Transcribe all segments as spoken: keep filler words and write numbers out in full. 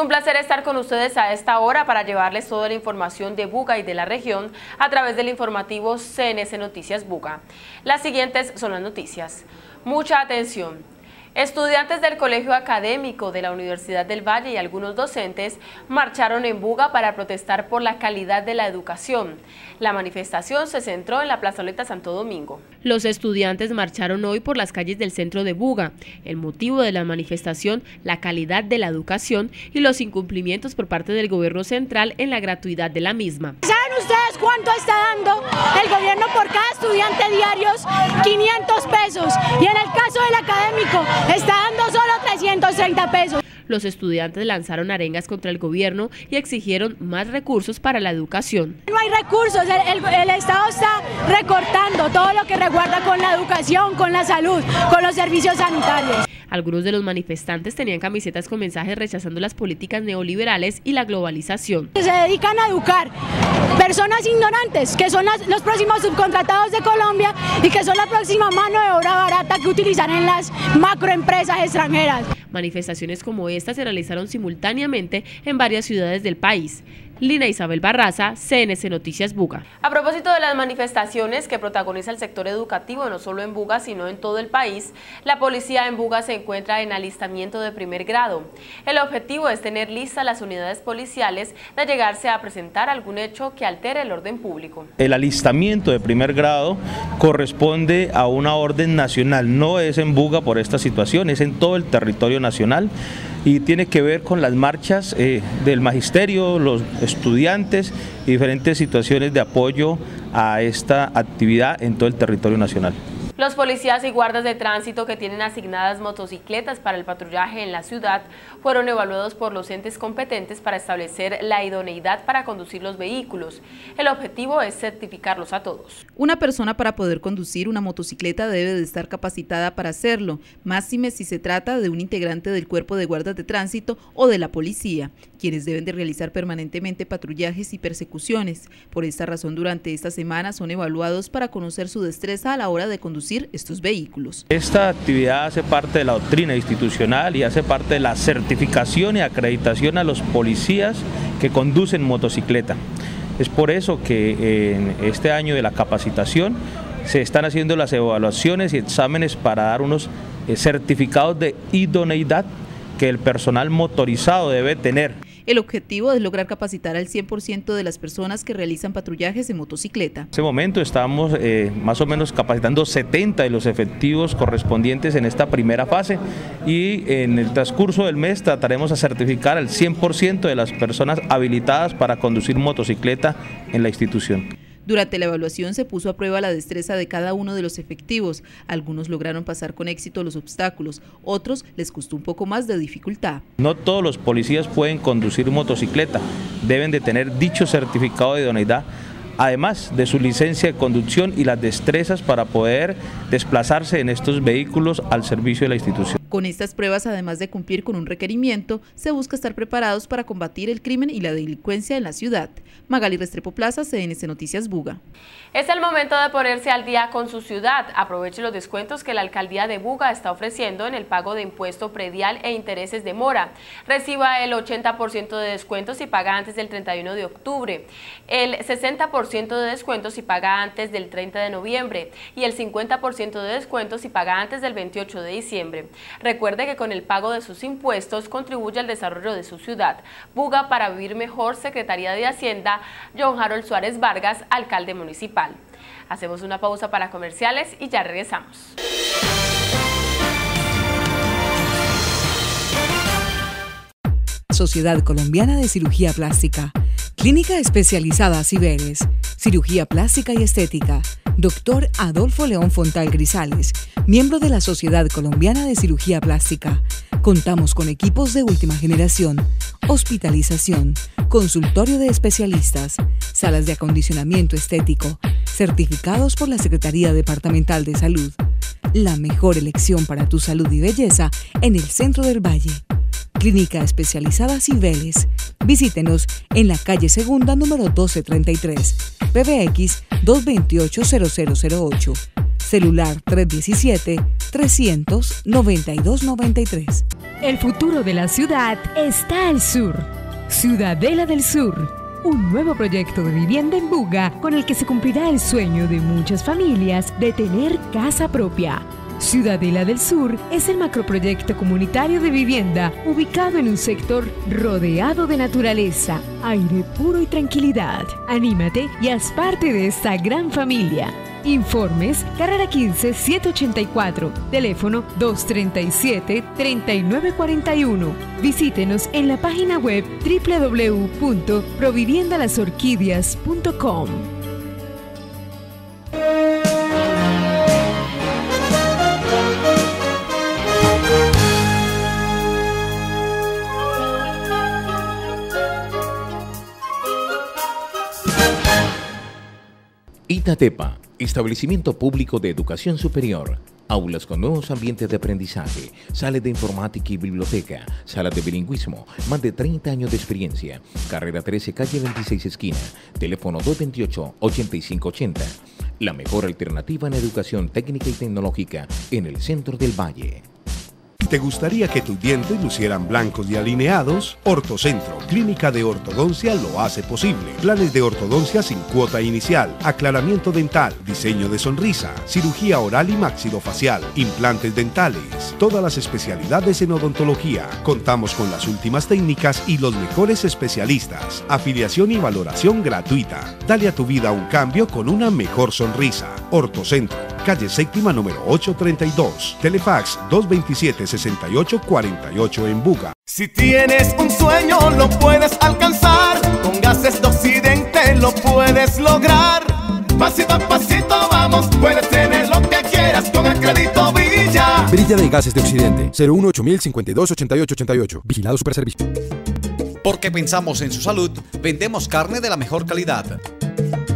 un placer estar con ustedes a esta hora para llevarles toda la información de Buga y de la región a través del informativo C N C Noticias Buga. Las siguientes son las noticias. Mucha atención. Estudiantes del Colegio Académico de la Universidad del Valle y algunos docentes marcharon en Buga para protestar por la calidad de la educación. La manifestación se centró en la Plazoleta Santo Domingo. Los estudiantes marcharon hoy por las calles del centro de Buga. El motivo de la manifestación, la calidad de la educación y los incumplimientos por parte del gobierno central en la gratuidad de la misma. ¿Saben ustedes cuánto está dando el gobierno por cada estudiante diarios? quinientos pesos. Y en el caso del académico, está dando solo trescientos treinta pesos. Los estudiantes lanzaron arengas contra el gobierno y exigieron más recursos para la educación. No hay recursos, el, el, el Estado está recortando todo lo que resguarda con la educación, con la salud, con los servicios sanitarios. Algunos de los manifestantes tenían camisetas con mensajes rechazando las políticas neoliberales y la globalización. Se dedican a educar personas ignorantes, que son las, los próximos subcontratados de Colombia y que son la próxima mano de obra barata que utilizan en las macroempresas extranjeras. Manifestaciones como estas se realizaron simultáneamente en varias ciudades del país. Lina Isabel Barraza, C N C Noticias Buga. A propósito de las manifestaciones que protagoniza el sector educativo, no solo en Buga, sino en todo el país, la policía en Buga se encuentra en alistamiento de primer grado. El objetivo es tener listas las unidades policiales de llegarse a presentar algún hecho que altere el orden público. El alistamiento de primer grado corresponde a una orden nacional, no es en Buga por esta situación, es en todo el territorio nacional y tiene que ver con las marchas eh, del magisterio, los estudiantes y diferentes situaciones de apoyo a esta actividad en todo el territorio nacional. Los policías y guardas de tránsito que tienen asignadas motocicletas para el patrullaje en la ciudad fueron evaluados por los entes competentes para establecer la idoneidad para conducir los vehículos. El objetivo es certificarlos a todos. Una persona para poder conducir una motocicleta debe de estar capacitada para hacerlo, máxime si se trata de un integrante del cuerpo de guardas de tránsito o de la policía, quienes deben de realizar permanentemente patrullajes y persecuciones. Por esta razón, durante esta semana son evaluados para conocer su destreza a la hora de conducir estos vehículos. Esta actividad hace parte de la doctrina institucional y hace parte de la certificación y acreditación a los policías que conducen motocicleta. Es por eso que en este año de la capacitación se están haciendo las evaluaciones y exámenes para dar unos certificados de idoneidad que el personal motorizado debe tener. El objetivo es lograr capacitar al cien por ciento de las personas que realizan patrullajes en motocicleta. En este momento estamos eh, más o menos capacitando setenta de los efectivos correspondientes en esta primera fase y en el transcurso del mes trataremos de certificar al cien por ciento de las personas habilitadas para conducir motocicleta en la institución. Durante la evaluación se puso a prueba la destreza de cada uno de los efectivos. Algunos lograron pasar con éxito los obstáculos, otros les costó un poco más de dificultad. No todos los policías pueden conducir motocicleta, deben de tener dicho certificado de idoneidad, además de su licencia de conducción y las destrezas para poder desplazarse en estos vehículos al servicio de la institución. Con estas pruebas, además de cumplir con un requerimiento, se busca estar preparados para combatir el crimen y la delincuencia en la ciudad. Magaly Restrepo Plaza, C N C Noticias Buga. Es el momento de ponerse al día con su ciudad. Aproveche los descuentos que la alcaldía de Buga está ofreciendo en el pago de impuesto predial e intereses de mora. Reciba el ochenta por ciento de descuentos si paga antes del treinta y uno de octubre, el sesenta por ciento de descuentos si paga antes del treinta de noviembre y el cincuenta por ciento de descuentos si paga antes del veintiocho de diciembre. Recuerde que con el pago de sus impuestos contribuye al desarrollo de su ciudad. Buga para vivir mejor, Secretaría de Hacienda, John Harold Suárez Vargas, alcalde municipal. Hacemos una pausa para comerciales y ya regresamos. Sociedad Colombiana de Cirugía Plástica, Clínica Especializada Cibeles, Cirugía Plástica y Estética, doctor Adolfo León Fontal Grisales, miembro de la Sociedad Colombiana de Cirugía Plástica. Contamos con equipos de última generación, hospitalización, consultorio de especialistas, salas de acondicionamiento estético, certificados por la Secretaría Departamental de Salud. La mejor elección para tu salud y belleza en el centro del Valle. Clínica Especializada Cibeles. Visítenos en la calle Segunda número doce treinta y tres, P B X dos dos ocho cero cero cero ocho. Celular tres diecisiete, trescientos, noventa y dos noventa y tres. El futuro de la ciudad está al sur. Ciudadela del Sur, un nuevo proyecto de vivienda en Buga con el que se cumplirá el sueño de muchas familias de tener casa propia. Ciudadela del Sur es el macroproyecto comunitario de vivienda ubicado en un sector rodeado de naturaleza, aire puro y tranquilidad. Anímate y haz parte de esta gran familia. Informes, carrera quince, setecientos ochenta y cuatro, teléfono doscientos treinta y siete, treinta y nueve cuarenta y uno. Visítenos en la página web doble u doble u doble u punto proviviendalasorquídeas punto com. Itatepa, establecimiento público de educación superior, aulas con nuevos ambientes de aprendizaje, sala de informática y biblioteca, sala de bilingüismo, más de treinta años de experiencia, carrera trece, calle veintiséis esquina, teléfono doscientos veintiocho, ochenta y cinco ochenta, la mejor alternativa en educación técnica y tecnológica en el centro del Valle. ¿Te gustaría que tus dientes lucieran blancos y alineados? Ortocentro, clínica de ortodoncia, lo hace posible. Planes de ortodoncia sin cuota inicial, aclaramiento dental, diseño de sonrisa, cirugía oral y maxilofacial, implantes dentales, todas las especialidades en odontología. Contamos con las últimas técnicas y los mejores especialistas. Afiliación y valoración gratuita. Dale a tu vida un cambio con una mejor sonrisa. Ortocentro, calle séptima número ochocientos treinta y dos, Telefax doscientos veintisiete, sesenta y ocho cuarenta y ocho en Buga. Si tienes un sueño lo puedes alcanzar, con Gases de Occidente lo puedes lograr. Pasito a pasito vamos, puedes tener lo que quieras con el crédito Brilla. Brilla de Gases de Occidente, cero uno ocho cero cero cero cinco dos ocho ocho ocho ocho, vigilado Superservicio. Porque pensamos en su salud, vendemos carne de la mejor calidad.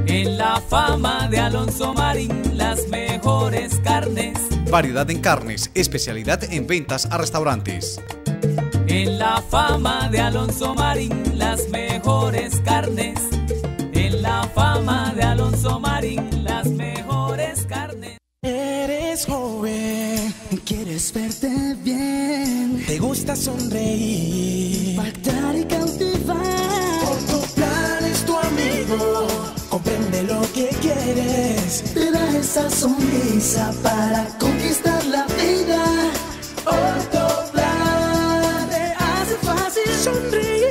En La Fama de Alonso Marín, las mejores carnes. Variedad en carnes, especialidad en ventas a restaurantes. En La Fama de Alonso Marín, las mejores carnes. En La Fama de Alonso Marín, las mejores carnes. Eres joven, quieres verte bien. Te gusta sonreír, pactar y cautivar. Ortoplan es tu amigo. Comprende lo que quieres, te da esa sonrisa para conquistar la vida. Ortoplan te hace fácil sonreír.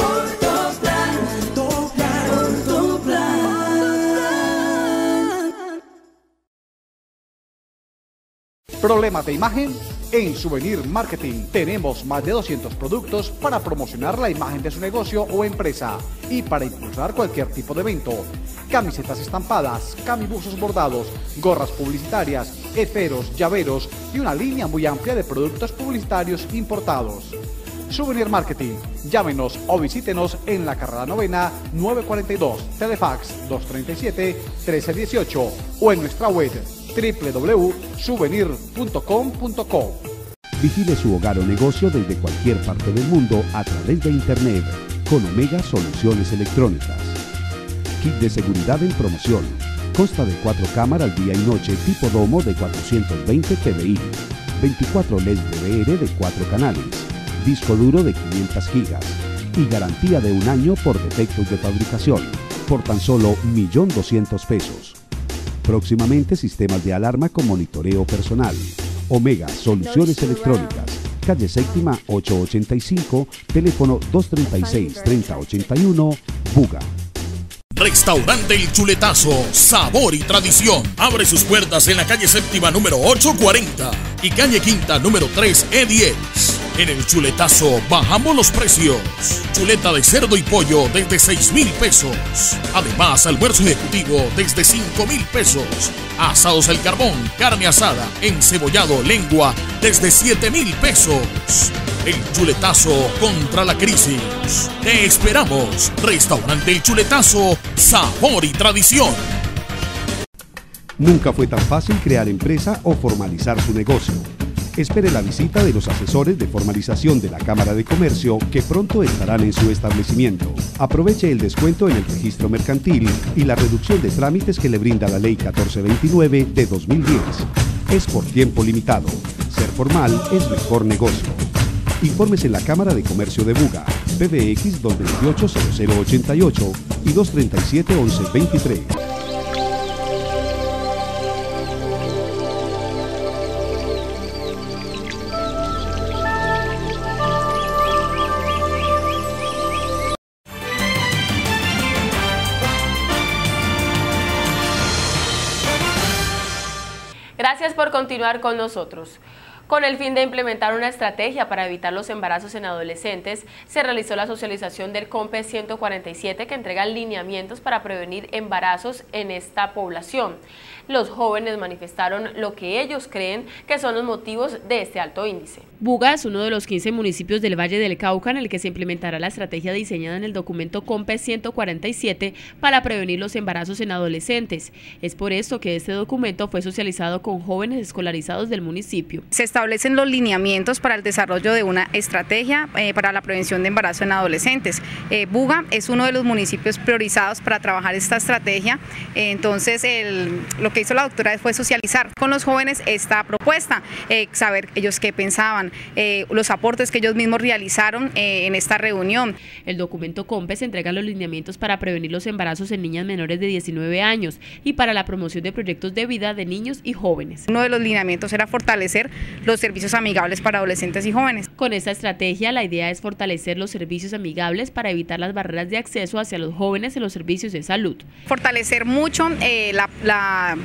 Ortoplan, Ortoplan, Ortoplan. ¿Problemas de imagen? En Souvenir Marketing tenemos más de doscientos productos para promocionar la imagen de su negocio o empresa y para impulsar cualquier tipo de evento. Camisetas estampadas, camibuzos bordados, gorras publicitarias, eferos, llaveros y una línea muy amplia de productos publicitarios importados. Souvenir Marketing, llámenos o visítenos en la carrera novena novecientos cuarenta y dos, Telefax doscientos treinta y siete, trece dieciocho o en nuestra web doble u doble u doble u punto souvenir punto com punto co. Vigile su hogar o negocio desde cualquier parte del mundo a través de Internet con Omega Soluciones Electrónicas. Kit de seguridad en promoción. Consta de cuatro cámaras día y noche tipo domo de cuatrocientos veinte T V I, veinticuatro L E D D V R de cuatro canales, disco duro de quinientos gigas y garantía de un año por defectos de fabricación por tan solo un millón doscientos pesos. Próximamente sistemas de alarma con monitoreo personal. Omega Soluciones Electrónicas, calle séptima ochocientos ochenta y cinco, teléfono doscientos treinta y seis, treinta ochenta y uno, Buga. Restaurante El Chuletazo, sabor y tradición. Abre sus puertas en la calle séptima número ochocientos cuarenta y calle quinta número tres E diez. En El Chuletazo bajamos los precios. Chuleta de cerdo y pollo desde seis mil pesos. Además, almuerzo ejecutivo desde cinco mil pesos. Asados al carbón, carne asada, encebollado, lengua desde siete mil pesos. El Chuletazo contra la crisis. Te esperamos. Restaurante El Chuletazo, sabor y tradición. Nunca fue tan fácil crear empresa o formalizar su negocio. espere la visita de los asesores de formalización de la Cámara de Comercio que pronto estarán en su establecimiento. Aproveche el descuento en el registro mercantil y la reducción de trámites que le brinda la Ley catorce veintinueve de dos mil diez. Es por tiempo limitado. Ser formal es mejor negocio. Informes en la Cámara de Comercio de Buga, P B X dos dos ocho cero cero ocho ocho y dos tres siete once veintitrés. Gracias por continuar con nosotros. Con el fin de implementar una estrategia para evitar los embarazos en adolescentes, se realizó la socialización del CONPES ciento cuarenta y siete que entrega lineamientos para prevenir embarazos en esta población. Los jóvenes manifestaron lo que ellos creen que son los motivos de este alto índice. Buga es uno de los quince municipios del Valle del Cauca en el que se implementará la estrategia diseñada en el documento CONPES ciento cuarenta y siete para prevenir los embarazos en adolescentes. Es por esto que este documento fue socializado con jóvenes escolarizados del municipio. Se está establecen los lineamientos para el desarrollo de una estrategia eh, para la prevención de embarazo en adolescentes. Eh, Buga es uno de los municipios priorizados para trabajar esta estrategia, eh, entonces el, lo que hizo la doctora fue socializar con los jóvenes esta propuesta, eh, saber ellos qué pensaban, eh, los aportes que ellos mismos realizaron eh, en esta reunión. El documento CONPES entrega los lineamientos para prevenir los embarazos en niñas menores de diecinueve años y para la promoción de proyectos de vida de niños y jóvenes. Uno de los lineamientos era fortalecer los los servicios amigables para adolescentes y jóvenes. Con esta estrategia, la idea es fortalecer los servicios amigables para evitar las barreras de acceso hacia los jóvenes en los servicios de salud. Fortalecer mucho eh, la... la...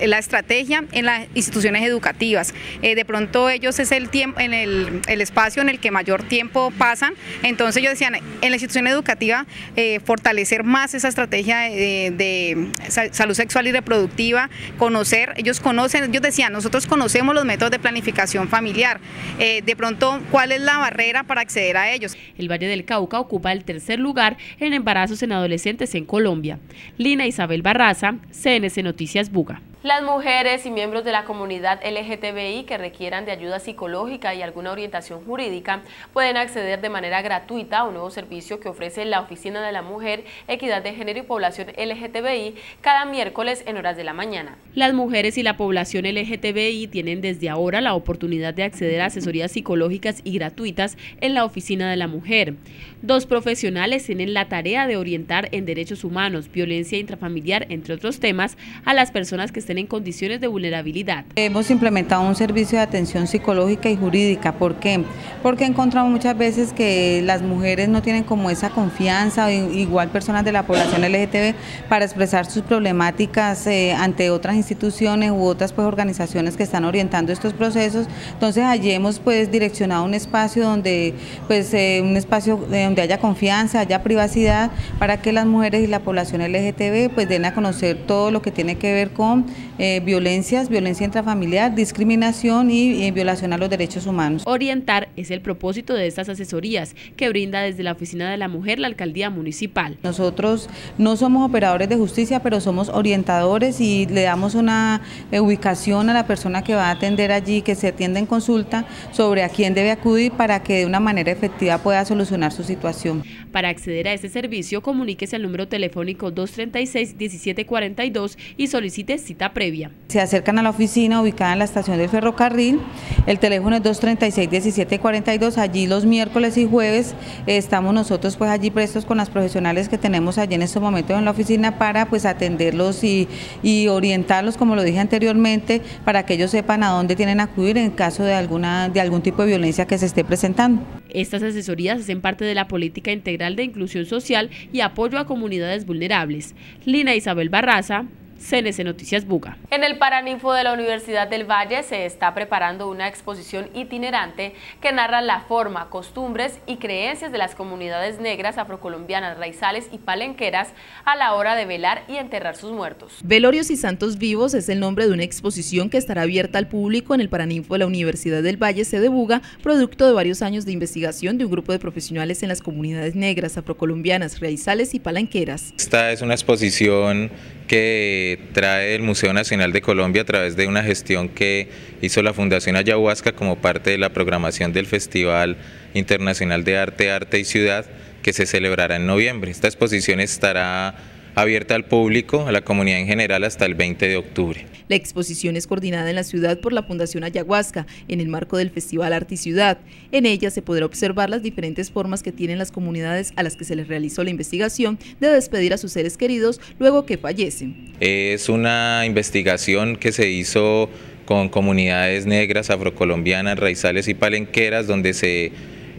la estrategia en las instituciones educativas. Eh, de pronto ellos es el tiempo, en el, el espacio en el que mayor tiempo pasan, entonces ellos decían, en la institución educativa eh, fortalecer más esa estrategia de, de salud sexual y reproductiva, conocer, ellos conocen, ellos decían, nosotros conocemos los métodos de planificación familiar, eh, de pronto cuál es la barrera para acceder a ellos. El Valle del Cauca ocupa el tercer lugar en embarazos en adolescentes en Colombia. Lina Isabel Barraza, C N C Noticias Buga. Las mujeres y miembros de la comunidad L G T B I que requieran de ayuda psicológica y alguna orientación jurídica pueden acceder de manera gratuita a un nuevo servicio que ofrece la Oficina de la Mujer, Equidad de Género y Población L G T B I cada miércoles en horas de la mañana. Las mujeres y la población L G T B I tienen desde ahora la oportunidad de acceder a asesorías psicológicas y gratuitas en la Oficina de la Mujer. Dos profesionales tienen la tarea de orientar en derechos humanos, violencia intrafamiliar, entre otros temas, a las personas que se en condiciones de vulnerabilidad. Hemos implementado un servicio de atención psicológica y jurídica. ¿Por qué? Porque encontramos muchas veces que las mujeres no tienen como esa confianza, igual personas de la población L G T B, para expresar sus problemáticas eh, ante otras instituciones u otras pues, organizaciones que están orientando estos procesos. Entonces allí hemos pues direccionado un espacio donde pues eh, un espacio donde haya confianza, haya privacidad, para que las mujeres y la población L G T B pues den a conocer todo lo que tiene que ver con Eh, violencias, violencia intrafamiliar, discriminación y eh, violación a los derechos humanos. Orientar es el propósito de estas asesorías que brinda desde la Oficina de la Mujer la Alcaldía Municipal. Nosotros no somos operadores de justicia, pero somos orientadores y le damos una eh, ubicación a la persona que va a atender allí, que se atienda en consulta sobre a quién debe acudir para que de una manera efectiva pueda solucionar su situación. Para acceder a este servicio, comuníquese al número telefónico dos tres seis, uno siete cuatro dos y solicite cita previa. Se acercan a la oficina ubicada en la estación del ferrocarril, el teléfono es dos tres seis, uno siete cuatro dos, allí los miércoles y jueves estamos nosotros pues allí prestos con las profesionales que tenemos allí en estos momentos en la oficina para pues atenderlos y, y orientarlos, como lo dije anteriormente, para que ellos sepan a dónde tienen que acudir en caso de, alguna, de algún tipo de violencia que se esté presentando. Estas asesorías hacen parte de la política integral de inclusión social y apoyo a comunidades vulnerables. Lina Isabel Barraza, C N C Noticias Buga. En el Paraninfo de la Universidad del Valle se está preparando una exposición itinerante que narra la forma, costumbres y creencias de las comunidades negras, afrocolombianas, raizales y palenqueras a la hora de velar y enterrar sus muertos. Velorios y Santos Vivos es el nombre de una exposición que estará abierta al público en el Paraninfo de la Universidad del Valle, sede Buga, producto de varios años de investigación de un grupo de profesionales en las comunidades negras, afrocolombianas, raizales y palenqueras. Esta es una exposición que trae el Museo Nacional de Colombia a través de una gestión que hizo la Fundación Ayahuasca como parte de la programación del Festival Internacional de Arte, Arte y Ciudad, que se celebrará en noviembre. Esta exposición estará abierta al público, a la comunidad en general, hasta el veinte de octubre. La exposición es coordinada en la ciudad por la Fundación Ayahuasca, en el marco del Festival Arte y Ciudad. En ella se podrá observar las diferentes formas que tienen las comunidades a las que se les realizó la investigación de despedir a sus seres queridos luego que fallecen. Es una investigación que se hizo con comunidades negras, afrocolombianas, raizales y palenqueras, donde se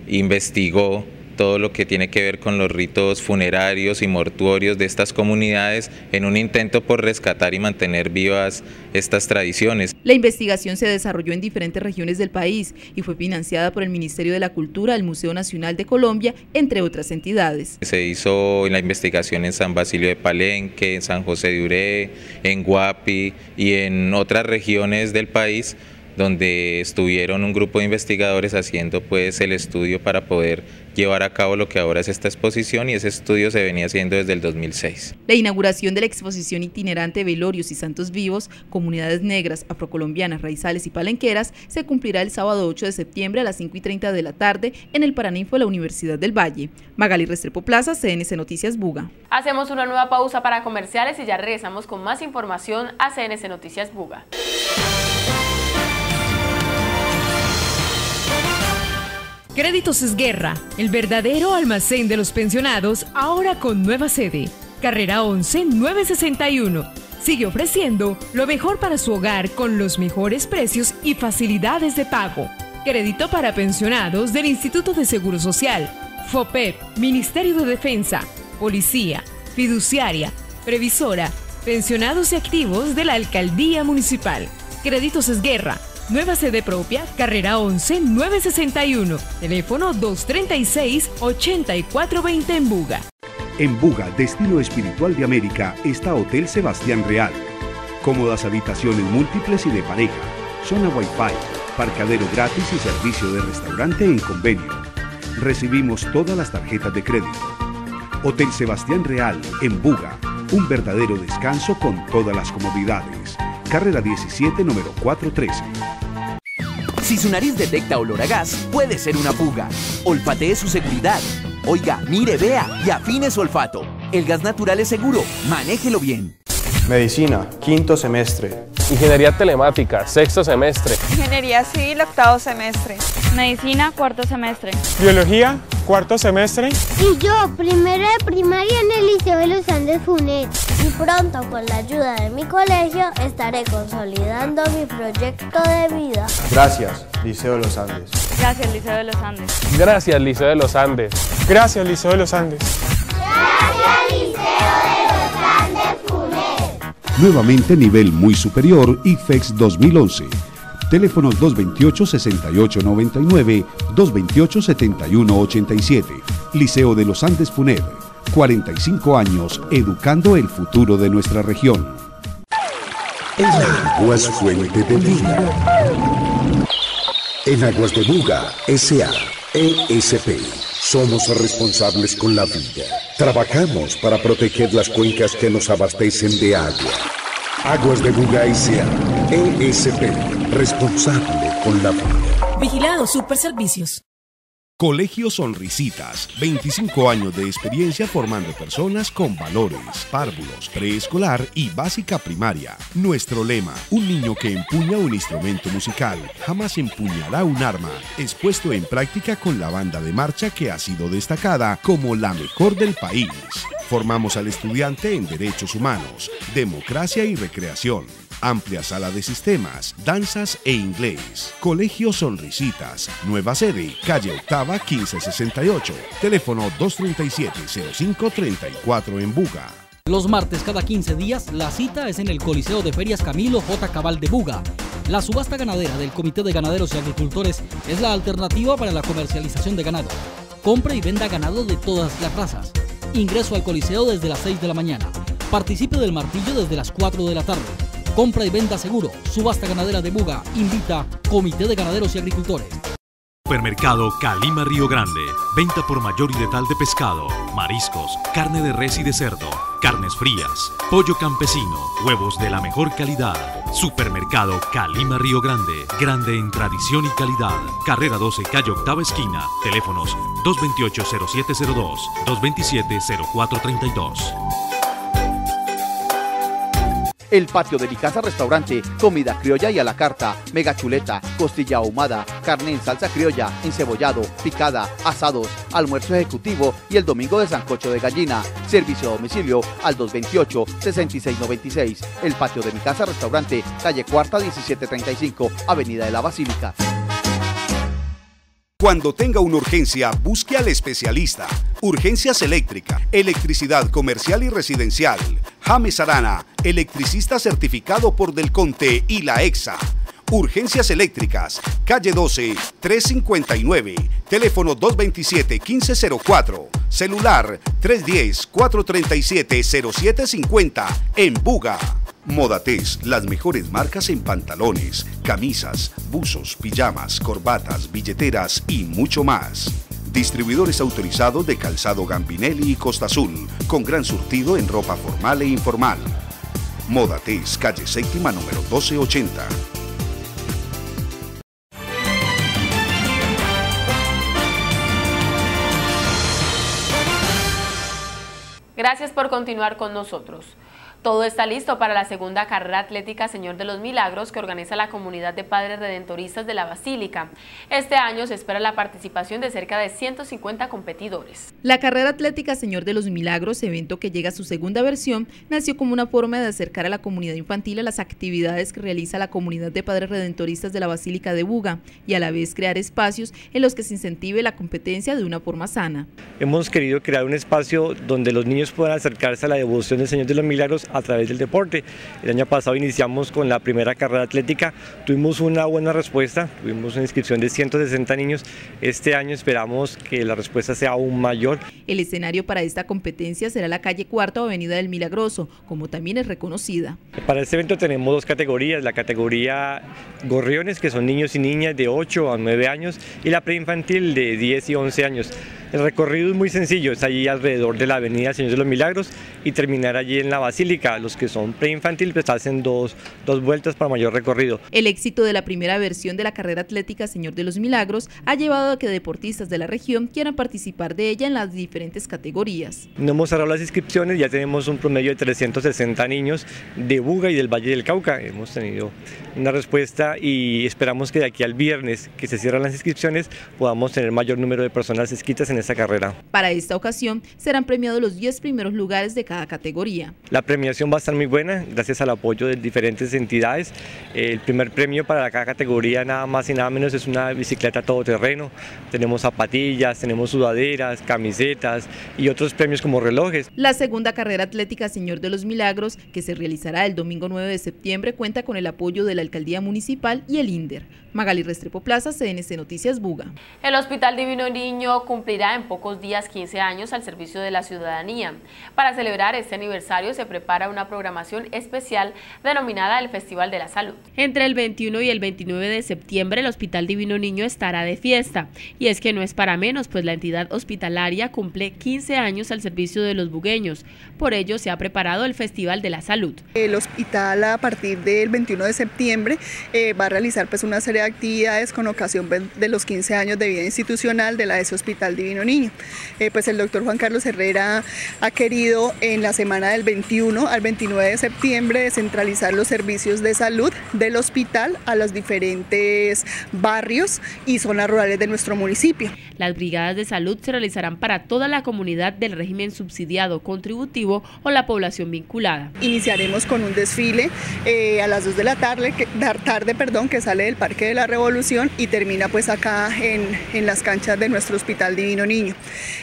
investigó todo lo que tiene que ver con los ritos funerarios y mortuorios de estas comunidades en un intento por rescatar y mantener vivas estas tradiciones. La investigación se desarrolló en diferentes regiones del país y fue financiada por el Ministerio de la Cultura, el Museo Nacional de Colombia, entre otras entidades. Se hizo la investigación en San Basilio de Palenque, en San José de Uré, en Guapi y en otras regiones del país, donde estuvieron un grupo de investigadores haciendo pues el estudio para poder llevar a cabo lo que ahora es esta exposición, y ese estudio se venía haciendo desde el dos mil seis. La inauguración de la exposición itinerante Velorios y Santos Vivos, Comunidades Negras, Afrocolombianas, Raizales y Palenqueras se cumplirá el sábado ocho de septiembre a las cinco y treinta de la tarde en el Paraninfo de la Universidad del Valle. Magaly Restrepo Plaza, C N C Noticias Buga. Hacemos una nueva pausa para comerciales y ya regresamos con más información a C N C Noticias Buga. Créditos Esguerra, el verdadero almacén de los pensionados, ahora con nueva sede. Carrera once, nueve sesenta y uno. Sigue ofreciendo lo mejor para su hogar con los mejores precios y facilidades de pago. Crédito para pensionados del Instituto de Seguro Social, FOPEP, Ministerio de Defensa, Policía, Fiduciaria, Previsora, Pensionados y Activos de la Alcaldía Municipal. Créditos Esguerra. Nueva sede propia, carrera once, nueve sesenta y uno, teléfono dos tres seis, ocho cuatro dos cero en Buga. En Buga, destino espiritual de América, está Hotel Sebastián Real. Cómodas habitaciones múltiples y de pareja, zona Wi-Fi, parqueadero gratis y servicio de restaurante en convenio. Recibimos todas las tarjetas de crédito. Hotel Sebastián Real, en Buga, un verdadero descanso con todas las comodidades. Carrera diecisiete, número cuatrocientos trece. Si su nariz detecta olor a gas, puede ser una fuga. Olfatee su seguridad. Oiga, mire, vea y afine su olfato. El gas natural es seguro. Manéjelo bien. Medicina, quinto semestre. Ingeniería telemática, sexto semestre. Ingeniería civil, octavo semestre. Medicina, cuarto semestre. Biología, cuarto semestre. Y yo, primero de primaria en el Liceo de los Andes Funet. Y pronto, con la ayuda de mi colegio, estaré consolidando mi proyecto de vida. Gracias, Liceo de los Andes. Gracias, Liceo de los Andes. Gracias, Liceo de los Andes. Gracias, Liceo de los Andes. Gracias, Liceo de los Andes. Nuevamente nivel muy superior, I F E X dos mil once. Teléfonos dos dos ocho, seis ocho nueve nueve, dos dos ocho, siete uno ocho siete. Liceo de los Andes FUNED. cuarenta y cinco años, educando el futuro de nuestra región. El agua es fuente de vida. En Aguas de Buga, S A E S P. Somos responsables con la vida. Trabajamos para proteger las cuencas que nos abastecen de agua. Aguas de Buga S A, E S P, responsable con la vida. Vigilado Superservicios. Colegio Sonrisitas, veinticinco años de experiencia formando personas con valores, párvulos, preescolar y básica primaria. Nuestro lema, un niño que empuña un instrumento musical, jamás empuñará un arma, es puesto en práctica con la banda de marcha que ha sido destacada como la mejor del país. Formamos al estudiante en derechos humanos, democracia y recreación. Amplia sala de sistemas, danzas e inglés. Colegio Sonrisitas. Nueva sede, calle Octava quince sesenta y ocho. Teléfono dos tres siete, cero cinco tres cuatro en Buga. Los martes cada quince días, la cita es en el Coliseo de Ferias Camilo J. Cabal de Buga. La subasta ganadera del Comité de Ganaderos y Agricultores es la alternativa para la comercialización de ganado. Compra y venda ganado de todas las razas. Ingreso al Coliseo desde las seis de la mañana. Participe del martillo desde las cuatro de la tarde. Compra y venda seguro. Subasta ganadera de Buga. Invita Comité de Ganaderos y Agricultores. Supermercado Calima Río Grande. Venta por mayor y letal de pescado, mariscos, carne de res y de cerdo, carnes frías, pollo campesino, huevos de la mejor calidad. Supermercado Calima Río Grande. Grande en tradición y calidad. Carrera doce, calle Octava Esquina. Teléfonos dos dos ocho cero siete cero dos, dos dos siete cero cuatro tres dos. El patio de mi casa restaurante, comida criolla y a la carta, mega chuleta, costilla ahumada, carne en salsa criolla, encebollado, picada, asados, almuerzo ejecutivo y el domingo de sancocho de gallina. Servicio a domicilio al dos dos ocho, seis seis nueve seis. El patio de mi casa restaurante, calle Cuarta diecisiete treinta y cinco, avenida de la Basílica. Cuando tenga una urgencia, busque al especialista. Urgencias Eléctricas, electricidad comercial y residencial. James Arana, electricista certificado por Delconte y la EXA. Urgencias Eléctricas, calle doce, trescientos cincuenta y nueve, teléfono dos dos siete, uno cinco cero cuatro, celular tres uno cero, cuatro tres siete, cero siete cinco cero, en Buga. Moda Tes, las mejores marcas en pantalones, camisas, buzos, pijamas, corbatas, billeteras y mucho más. Distribuidores autorizados de Calzado Gambinelli y Costa Azul, con gran surtido en ropa formal e informal. Moda Tes, calle Séptima, número doce ochenta. Gracias por continuar con nosotros. Todo está listo para la segunda carrera atlética Señor de los Milagros que organiza la comunidad de padres redentoristas de la Basílica. Este año se espera la participación de cerca de ciento cincuenta competidores. La carrera atlética Señor de los Milagros, evento que llega a su segunda versión, nació como una forma de acercar a la comunidad infantil a las actividades que realiza la comunidad de padres redentoristas de la Basílica de Buga y a la vez crear espacios en los que se incentive la competencia de una forma sana. Hemos querido crear un espacio donde los niños puedan acercarse a la devoción del Señor de los Milagros a través del deporte. El año pasado iniciamos con la primera carrera atlética, tuvimos una buena respuesta, tuvimos una inscripción de ciento sesenta niños, este año esperamos que la respuesta sea aún mayor. El escenario para esta competencia será la calle Cuarta o Avenida del Milagroso, como también es reconocida. Para este evento tenemos dos categorías, la categoría gorriones, que son niños y niñas de ocho a nueve años, y la preinfantil de diez y once años. El recorrido es muy sencillo, es allí alrededor de la avenida Señor de los Milagros y terminar allí en la Basílica. Los que son preinfantil pues hacen dos, dos vueltas para mayor recorrido. El éxito de la primera versión de la carrera atlética Señor de los Milagros ha llevado a que deportistas de la región quieran participar de ella en las diferentes categorías. No hemos cerrado las inscripciones, ya tenemos un promedio de trescientos sesenta niños de Buga y del Valle del Cauca. Hemos tenido una respuesta y esperamos que de aquí al viernes que se cierran las inscripciones podamos tener mayor número de personas inscritas en esta carrera. Para esta ocasión serán premiados los diez primeros lugares de cada categoría. La premiación va a estar muy buena gracias al apoyo de diferentes entidades. El primer premio para cada categoría nada más y nada menos es una bicicleta todoterreno. Tenemos zapatillas, tenemos sudaderas, camisetas y otros premios como relojes. La segunda carrera atlética Señor de los Milagros, que se realizará el domingo nueve de septiembre, cuenta con el apoyo de la Alcaldía Municipal y el INDER. Magaly Restrepo Plaza, C N C Noticias Buga. El Hospital Divino Niño cumplirá en pocos días quince años al servicio de la ciudadanía. Para celebrar este aniversario se prepara una programación especial denominada el Festival de la Salud. Entre el veintiuno y el veintinueve de septiembre el Hospital Divino Niño estará de fiesta. Y es que no es para menos, pues la entidad hospitalaria cumple quince años al servicio de los bugueños. Por ello se ha preparado el Festival de la Salud. El hospital a partir del veintiuno de septiembre eh, va a realizar pues una serie de actividades con ocasión de los quince años de vida institucional de la E S E Hospital Divino Niño. Eh, pues el doctor Juan Carlos Herrera ha querido en la semana del veintiuno al veintinueve de septiembre descentralizar los servicios de salud del hospital a los diferentes barrios y zonas rurales de nuestro municipio. Las brigadas de salud se realizarán para toda la comunidad del régimen subsidiado, contributivo o la población vinculada. Iniciaremos con un desfile eh, a las dos de la tarde, que, tarde perdón, que sale del Parque de la Revolución y termina pues acá en, en las canchas de nuestro Hospital Divino Niño.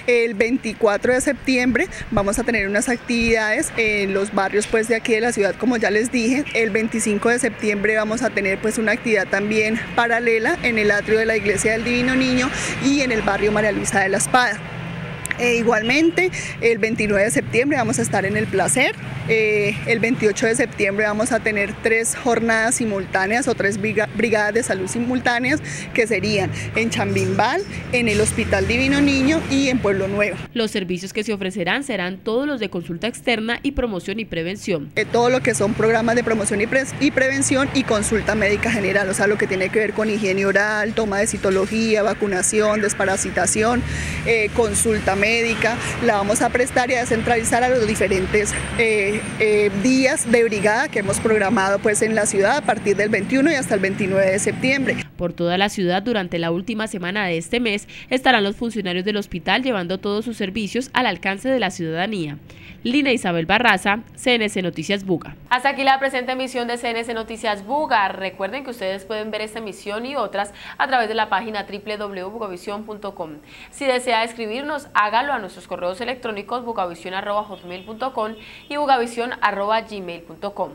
El veinticuatro de septiembre vamos a tener unas actividades en los barrios pues de aquí de la ciudad, como ya les dije. El veinticinco de septiembre vamos a tener pues una actividad también paralela en el atrio de la Iglesia del Divino Niño y en el barrio María Luisa de la Espada. E igualmente, el veintinueve de septiembre vamos a estar en El Placer, eh, el veintiocho de septiembre vamos a tener tres jornadas simultáneas o tres brigadas de salud simultáneas, que serían en Chambimbal, en el Hospital Divino Niño y en Pueblo Nuevo. Los servicios que se ofrecerán serán todos los de consulta externa y promoción y prevención. Eh, todo lo que son programas de promoción y, pre y prevención y consulta médica general, o sea, lo que tiene que ver con higiene oral, toma de citología, vacunación, desparasitación, eh, consulta médica, la vamos a prestar y a descentralizar a los diferentes eh, eh, días de brigada que hemos programado pues en la ciudad a partir del veintiuno y hasta el veintinueve de septiembre. Por toda la ciudad durante la última semana de este mes estarán los funcionarios del hospital llevando todos sus servicios al alcance de la ciudadanía. Lina Isabel Barraza, C N C Noticias Buga. Hasta aquí la presente emisión de C N C Noticias Buga. Recuerden que ustedes pueden ver esta emisión y otras a través de la página w w w punto bugavision punto com. Si desea escribirnos, hágalo a nuestros correos electrónicos bugavision arroba hotmail punto com y bugavision arroba gmail punto com.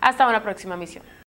Hasta una próxima emisión.